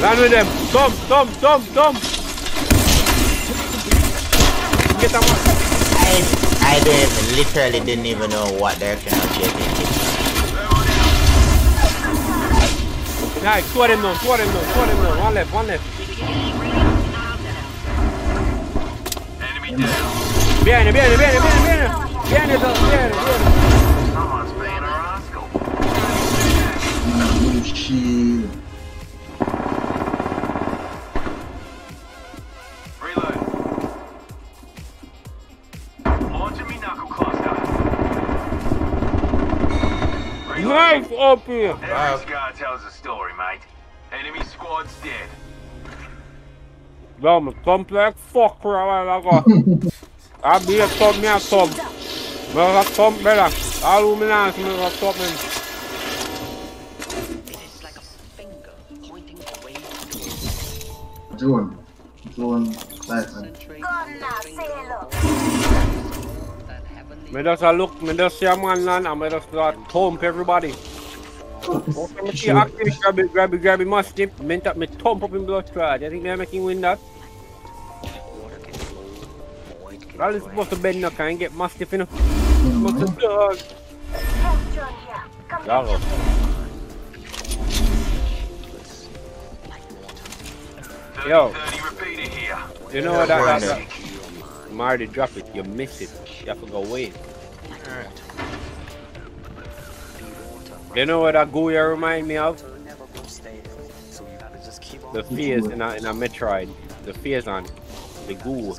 Run with them. Tom. Get them up. I literally didn't even know what direction I was getting. Nice. Two of them now. One left. Viene. Reload. Launch me knuckle cluster. Life up here. Every scar tells a story, mate. Enemy squad's dead. Well, I'm a complex fucker. I'll be a top man, Tom. Well, I'll come better. I'll be a top man. Doing me just a look, me just see a man land and me just start thump everybody. Grab him, mastiff, me thump up in blood clot. You think they're making win that? All is supposed to bend now, can't get mastiff, you know? Yo, you know what that Marty dropped it, you miss it. You have to go away. You know what that gooey remind me of? The fears in a Metroid. The fears on the goo.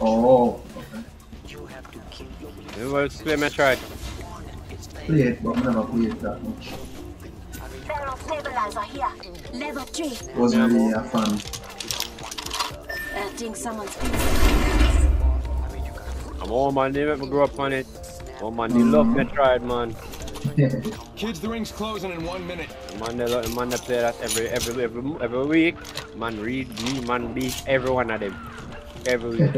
Oh. You want to play Metroid? Play it, but never play it that much. Stabilizer here. Level 3. Wasn't really a fan. I think someone's I'm all my name ever grew up on it. Oh man, they love Metroid, man. Kids, the ring's closing in 1 minute. Man, they play that every week. Man, read me, man, beat every one of them. Every week.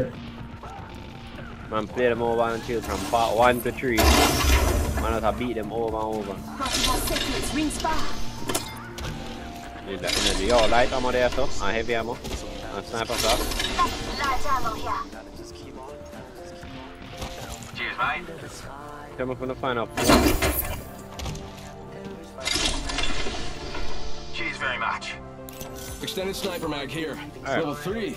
Man, play them over until from part 1 to 3. Man, I beat them over and over. Need that energy. Yo, light ammo there, so. And heavy ammo. And sniper stuff. Light ammo here. Cheers, mate. Come up from the final. Cheers very much. Extended sniper mag here. Right. Level 3.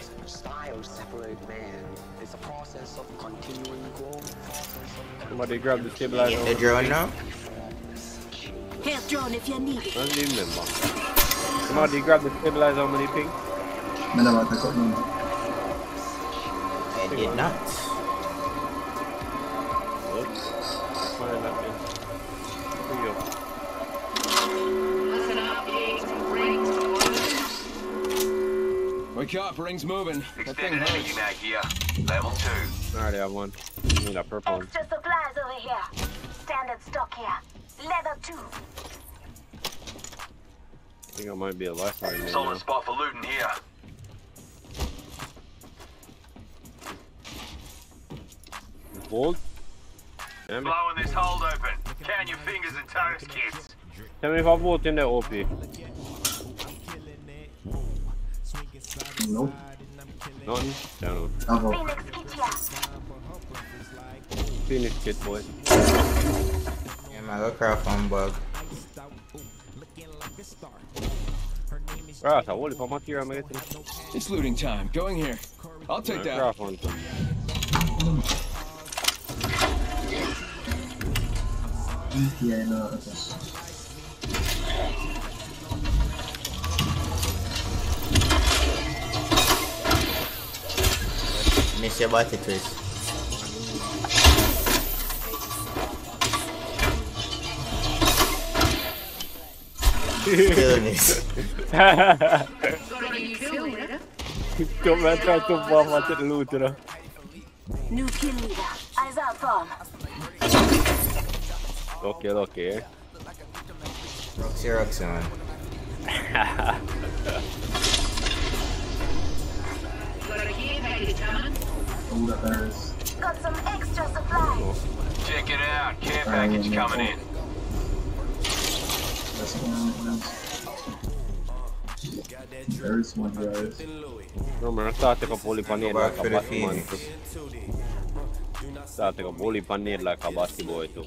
Somebody grab the stabilizer. The drone now? Here's drone if you need it. Don't leave them, man. Somebody grab the stabilizer on the ping. No, I got none. I did not. Oops. Why did that do? Here we go. Wake up, ring's moving. Extended energy mag here. Level 2. Alright, I have one. I need a purple one. Extra supplies over here. Standard stock here. Level 2. I think I might be a lifeline. Solid spot for looting here. Gold? Blowing this hold open. Count your fingers and toes, kids. Tell me if I bought in there, OP. Nope. Nothing? Down. Phoenix kit, boy. Yeah, my little crowd phone bug. It's looting time. Going here. I'll take that. Yeah, no. Miss your body, please. Come and try to bomb at the loot, you know. New kill leader, eyes out farm. Okay. Roxy, man. Got some extra supplies. Check it out, care package coming in. There is one, guys. Numero saatteko puolipaneella aika vastivoitu? Saatteko puolipaneella aika vastivoitu?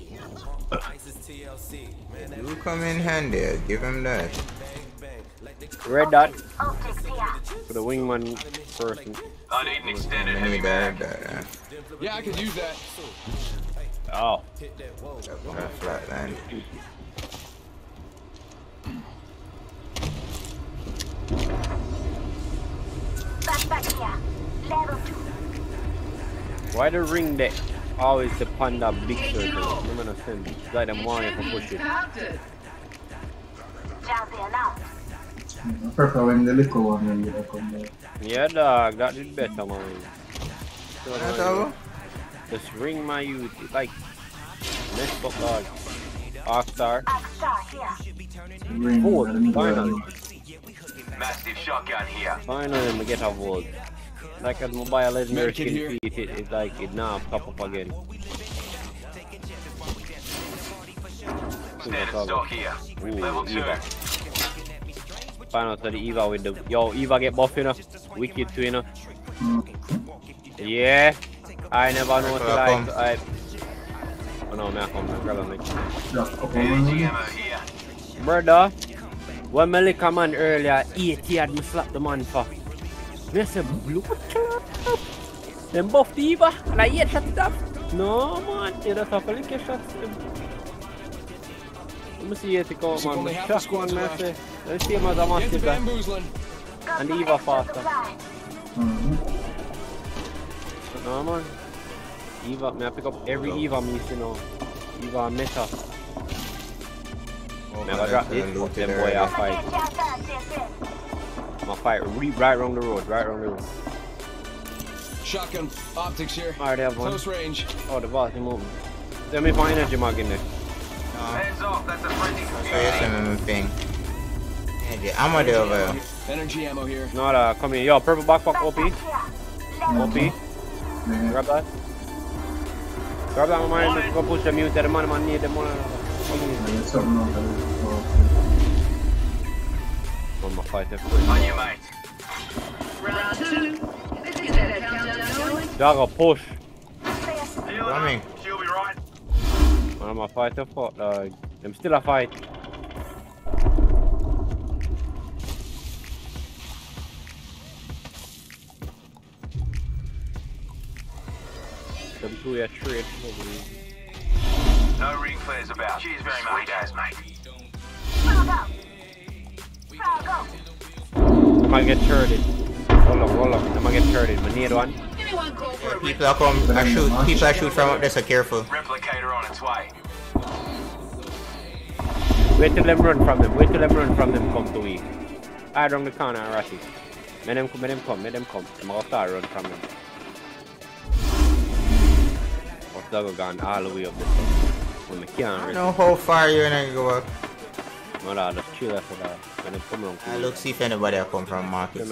You come in handy, give him that. Red dot. For the wingman person. I need an extended heavy bag. Yeah, I could use that. Oh. Flatline. Back here. Level 2. Why the ring deck always the panda big circle? I'm gonna send it. It's like a Mario for push it. I prefer when the little one when you come back. Yeah, dog, that is better, man. So, just ring my youth. It's like messed up, dog. Oxstar. Vote, finally. Massive shotgun here. Finally, we get a vote. Like as mobile legendary can beat it, it's like it now pop up again. Stand in stock here. Ooh, level 2. Final to the Eva with the. Yo, Eva get buff, you know. Wicked too, you know. Yeah. I never know what to like. I. Oh no, man, I'm not grabbing it. Brother, when I lick a man earlier, 80 had me slap the man for. There's a blue club. Them buff the Eva, and I hate that stuff. No, man, you don't have to lick your shots. Let me see if they come on the truck one, man. Let's see him as a master guy. And Eva faster. No, man. Eva, man, I pick up every Eva I'm used to know. Eva meta. Oh, man, I drop this, then boy, I'll fight. I'll fight right around the road, right around the road. Shotgun optics here. Alright, I have one. Close range. Oh, the boss is moving. Tell me if my energy mag in there. Hands off, that's a friendly thing. I'm gonna do over here. Energy ammo here. No, come here. Yo, purple backpack OP. OP. Grab that. Grab that, my man. Let's go push the mute. The man need the money. I'm gonna fight that first. On your mic. Round 2. Dog, push. Coming. She'll be right. I'm a fighter for I'm still a fight. Them two are trade. No ring players about. She's very much guys, mate. I might get turreted. Roll up. I might get turreted. I need one. People are come, I shoot from up there, so careful. Replicator on its way. Wait till them run from them, come to me. I run the corner and rush it. Let them come. I'm gonna start run from them. I've gone all the way up this one. I don't know how far you're gonna go up. No, no, just chill after that. When they come around. I look, see if anybody will come from market.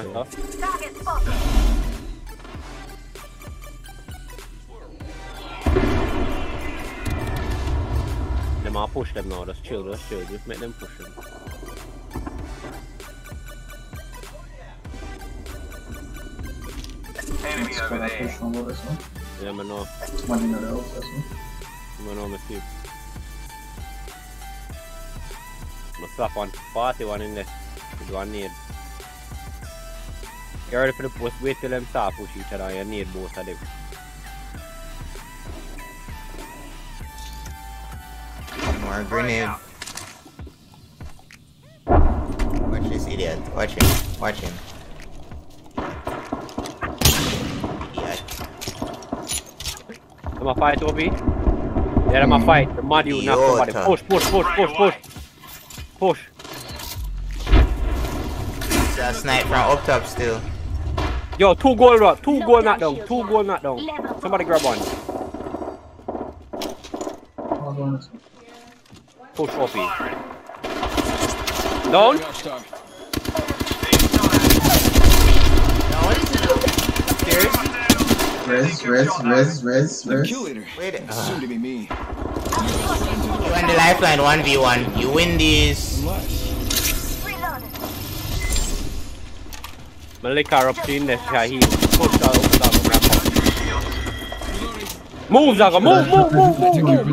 I'll push them now, that's chill, just make them push them. Enemy over there. Yeah, I'm gonna slap on 41 in this. Do I need? You ready for the push? Wait till them start push each other, you need both of them. More grenade. Watch this idiot. Watch him. Idiot. I'm a fight, Obi. Yeah, I'm a fight. The mud you, not somebody. Push. It's a snipe from up top still. Yo, two gold knockdown. Somebody grab one. Push OP. Down. Res. Wait, it's soon to be me. You and the lifeline 1v1. You win these. Malika up in the Shaheen. Move, Zaga, move, move, move, move,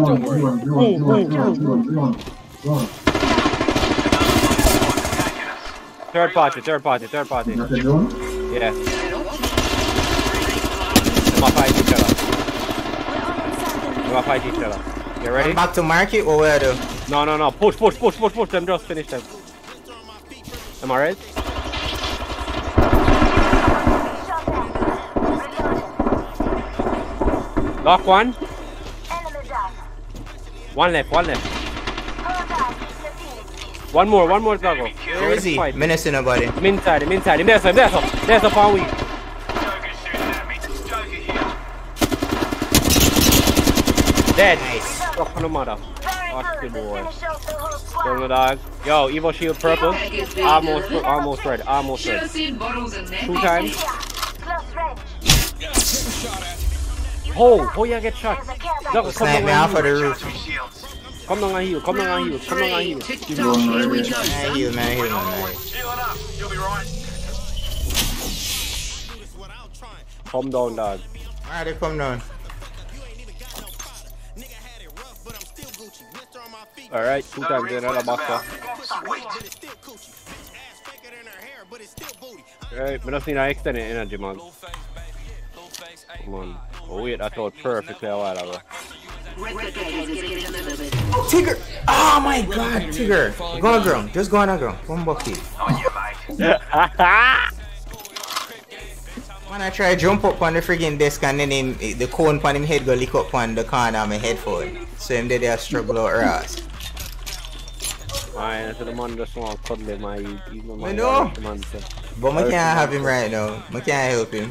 move, move, move, move. Third party, third party, third party. Yeah. We're gonna fight each other. We're gonna fight each other. You ready? Back to market or where do? No, no, no. Push, push, push, push, push them. Just finish them. Am I right? Lock one. One left, one left. One more Zago. Where is he? Menacing nobody. I'm inside, I'm inside. There's a power weak. Dead. Nice. Fuck on the mother. Fuck the boy. Kill the dog. Yo, Evo shield purple. Almost, almost red, almost red. Two times. Oh, oh yeah, get shot. Zago, come down now for the roof. Come down on heal, come down on heal, come down on heal. Keep going, right? Man, heal, man, heal, man. Healing up, you'll be right. Come down, dog. Alright, they come down. Alright, two times another boxer. Alright, we just need to extend the energy, man. Come on. Oh wait, I thought perfectly a while ago. Tigger! Oh my god, Tigger! Go on girl, just go on girl. One bucket. When I try to jump up on the friggin' desk and then him, the cone on him head go lick up on the corner of my headphone. So him did a struggle out her ass. Alright, so the man just want to cuddle my even my know. But I can't have him right now. I can't help him.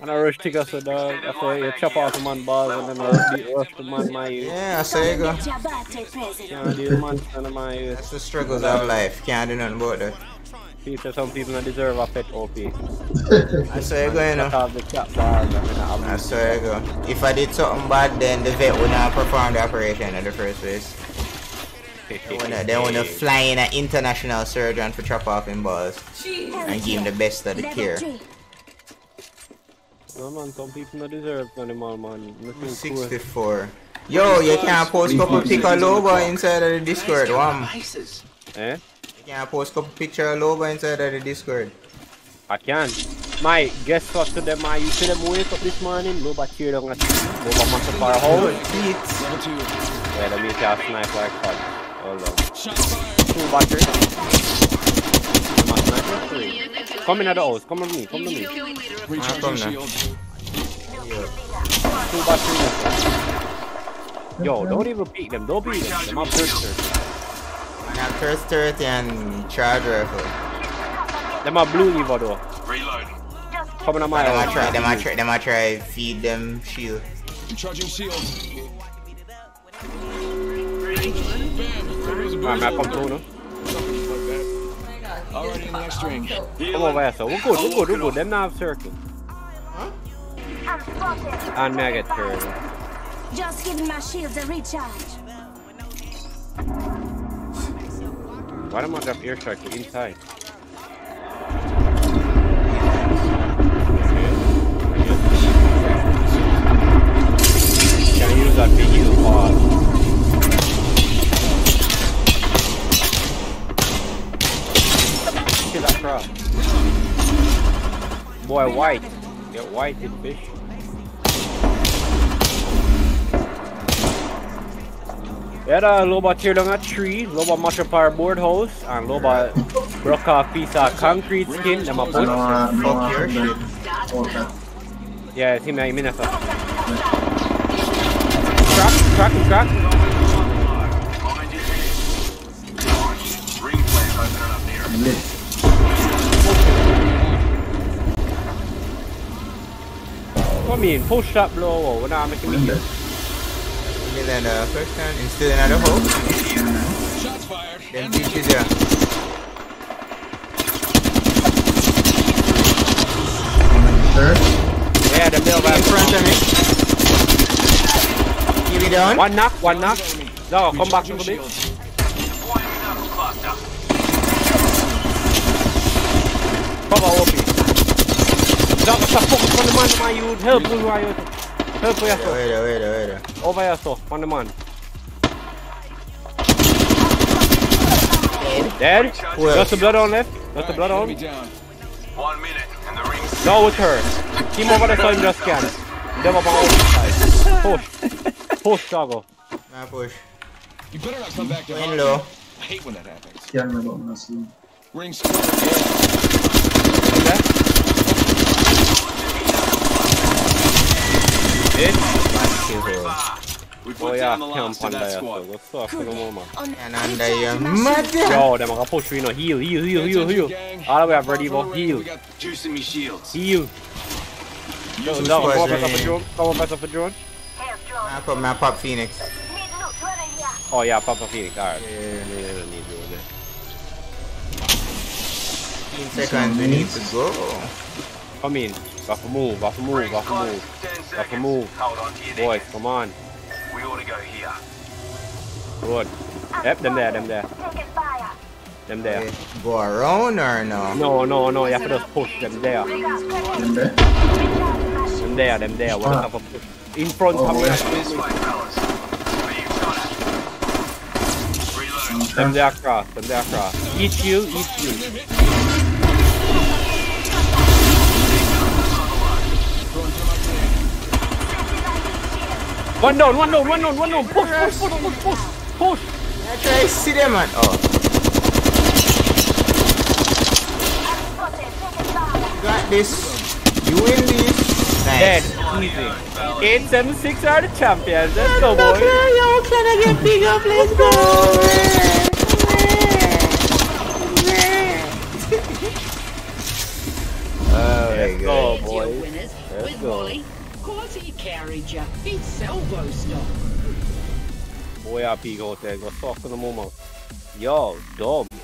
And I rush Tigger so dog, after you chop off the man balls and then I rush the man my youth. Yeah, I say you go. Can't do man and my youth. That's the struggles of life, can't do nothing about that. Peter, some people don't deserve a pet OP. I say you go, you know. I say you go. If I did something bad, then the vet would not perform the operation in the first place. They wanna fly in an international surgeon for chop off him balls and give him the best of the care. No man, some people not deserve animal man. 64. Yo, you can't post couple picture logo inside of the Discord, wham. Eh? You can't post couple picture logo inside of the Discord. I can. My guess what to them, my you see them wake up this morning, no but you don't want to fire hole. Yeah, let me tell sniper like that. Hold on. Two batteries. Come in at the house, come on me, come to me. I'm coming now. Two batteries. Yo, don't even beat them, don't beat them. I'm first 30 and charge rifle. Them are blue evil though. Reloading. Coming on my own. Them I try feed them shield. Charging shield. Alright, I come through now. Already in the next ring. Come over here, so we're good, we're good, we're good. Them now have circle. Huh? And me, I get circle. Just give my shields a recharge. Why don't I grab airstrike to inside? Can I use that big heal pod? Boy, white. Get white in fish. Yeah, Loba tear down a tree, Loba mash up our board house, and Loba broke a piece of concrete skin. Them a put. Fuck your shit. Yeah, it's him, I mean, crack, crack, crack. Come in, push that blow over, now I'm making me. Then first time, instead another hole. Shots fired. Then teaches ya. Yeah, the bill right in front of me. Give it down. One knock, one knock. No, come back to the bit. Cover One ma aiuto, help ia to. Vede. Ova ia to, one man. Dead? Got the blood on left? Got the blood on? 1 minute and the ring's no with her. Team over the side just scan. Them up on the side. Push. Push, Chago. Nah, push. You better not come back to home. Hello. I hate when that happens. Yeah, I'm about to see. Ring's score. Oh yeah, camp on that squad. What's up, Coloma? And I mad. Yo, them are push you know. Heal. All the way up, ready for heal. Juicing me shields. Heal. Yo, no, come on, pass up for George. I pop Phoenix. Oh yeah, pop a Phoenix. Alright. Yeah. 15 seconds. We need to go. Come in. Buff a move. Boys, come on. We ought to go here. Good. Yep, them there. Go around or no? No, you have to just push them there. We're gonna have a push. In front of us. Them there across. Eat you. One down. Push. I try to see them, man. Oh. Got this. You win this. Nice. Dead. Easy. 876 are the champions. Let's go, boys. Yo, can I get bigger? Let's go. Oh, my God. Let's go. Quality carriage, it's elbow stop. Boy, I be got there, got soft in the moment. Yo, dumb.